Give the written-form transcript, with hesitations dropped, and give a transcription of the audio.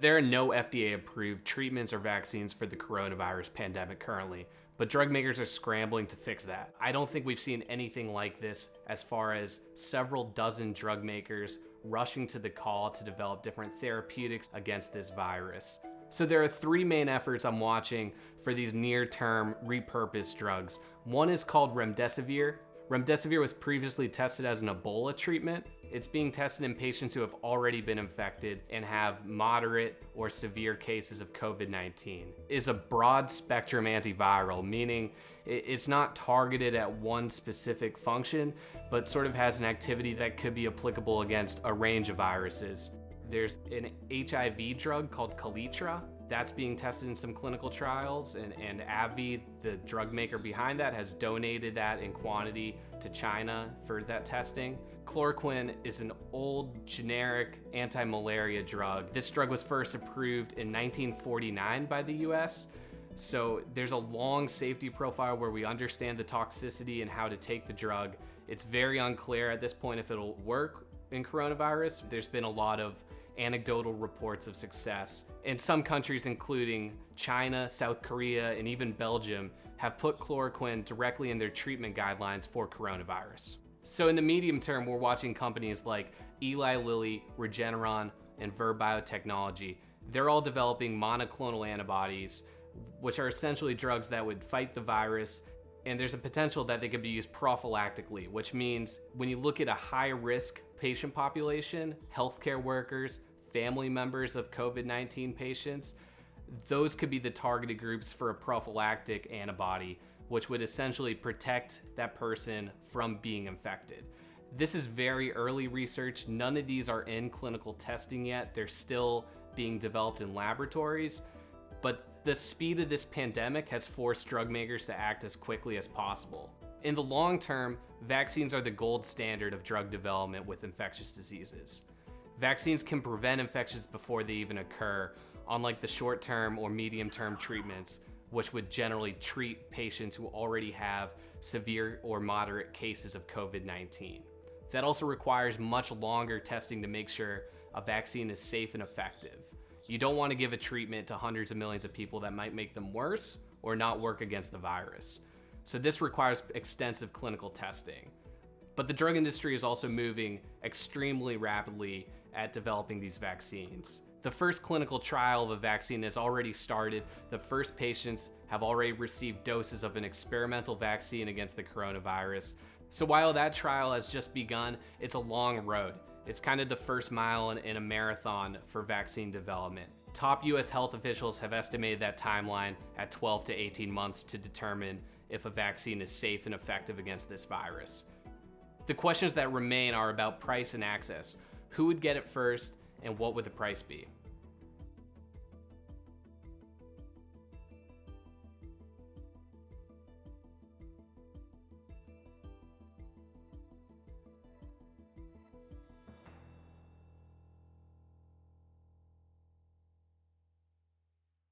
There are no FDA-approved treatments or vaccines for the coronavirus pandemic currently, but drug makers are scrambling to fix that. I don't think we've seen anything like this, as far as several dozen drug makers rushing to the call to develop different therapeutics against this virus. So there are three main efforts I'm watching for these near-term repurposed drugs. One is called Remdesivir. Remdesivir was previously tested as an Ebola treatment. It's being tested in patients who have already been infected and have moderate or severe cases of COVID-19. It's a broad spectrum antiviral, meaning it's not targeted at one specific function, but sort of has an activity that could be applicable against a range of viruses. There's an HIV drug called Kaletra. That's being tested in some clinical trials, and AbbVie, the drug maker behind that, has donated that in quantity to China for that testing. Chloroquine is an old generic anti-malaria drug. This drug was first approved in 1949 by the US, so there's a long safety profile where we understand the toxicity and how to take the drug. It's very unclear at this point if it'll work in coronavirus. There's been a lot of anecdotal reports of success. And some countries, including China, South Korea, and even Belgium, have put chloroquine directly in their treatment guidelines for coronavirus. So in the medium term, we're watching companies like Eli Lilly, Regeneron, and Vir Biotechnology. They're all developing monoclonal antibodies, which are essentially drugs that would fight the virus, and there's a potential that they could be used prophylactically, which means when you look at a high-risk patient population, healthcare workers, family members of COVID-19 patients, those could be the targeted groups for a prophylactic antibody, which would essentially protect that person from being infected. This is very early research. None of these are in clinical testing yet. They're still being developed in laboratories, but the speed of this pandemic has forced drug makers to act as quickly as possible. In the long term, vaccines are the gold standard of drug development with infectious diseases. Vaccines can prevent infections before they even occur, unlike the short-term or medium-term treatments, which would generally treat patients who already have severe or moderate cases of COVID-19. That also requires much longer testing to make sure a vaccine is safe and effective. You don't want to give a treatment to hundreds of millions of people that might make them worse or not work against the virus. So this requires extensive clinical testing. But the drug industry is also moving extremely rapidly at developing these vaccines. The first clinical trial of a vaccine has already started. The first patients have already received doses of an experimental vaccine against the coronavirus. So while that trial has just begun, it's a long road. It's kind of the first mile in a marathon for vaccine development. Top US health officials have estimated that timeline at 12 to 18 months to determine if a vaccine is safe and effective against this virus. The questions that remain are about price and access. Who would get it first, and what would the price be?